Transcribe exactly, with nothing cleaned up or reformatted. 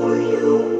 for you.